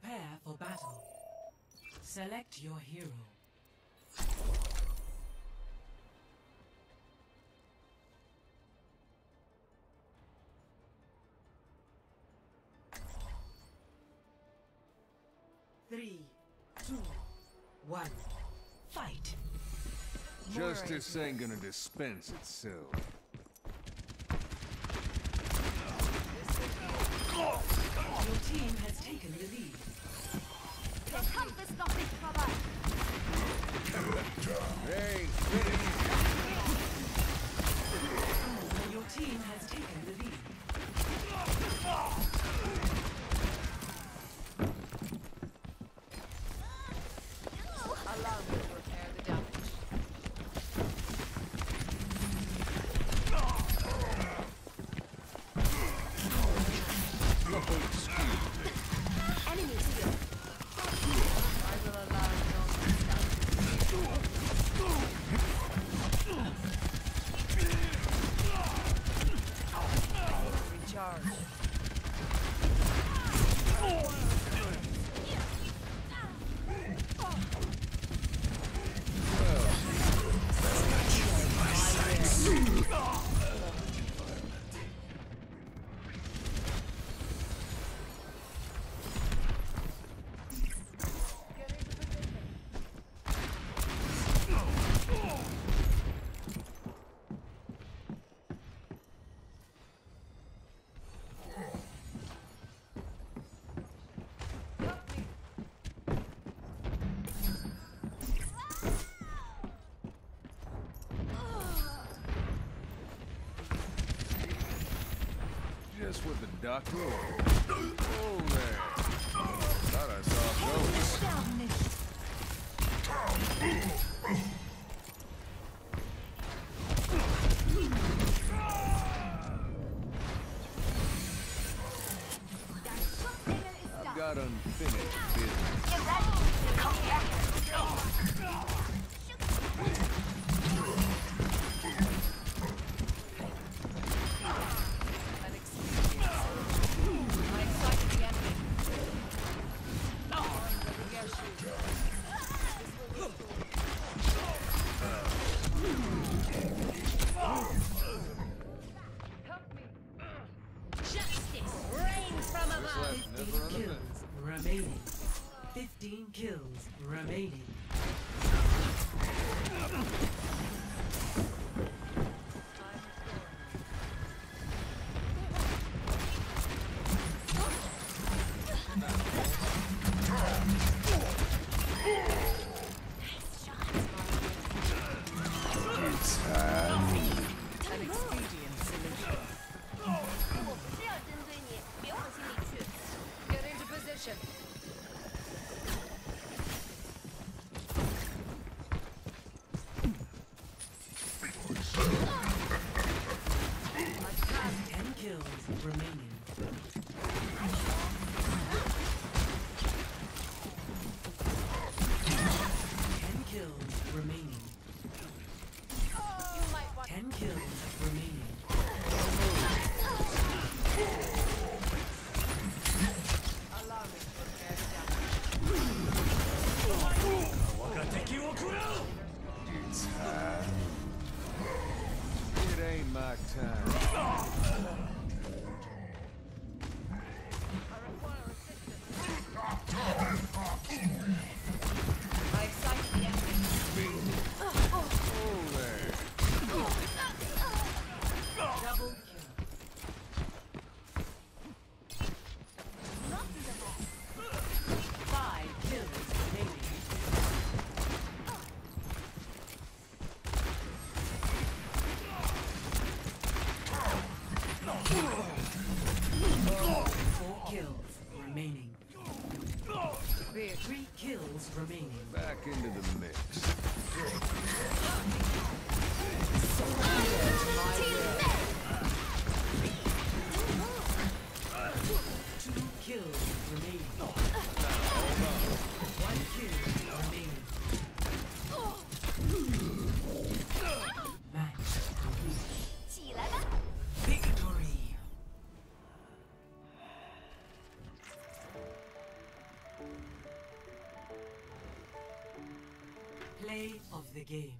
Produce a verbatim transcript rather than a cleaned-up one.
Prepare for battle. Select your hero. Three, two, one, fight. Justice ain't gonna dispense itself. Your team has taken the lead. Der Kampf ist noch nicht vorbei. Hey, finish. Your team has taken the lead. Allow me to repair the damage. Enemies here. I will allow you to recharge. With the duck. Oh, there. Thought I saw those. I've got unfinished business. Remaining. Play of the game.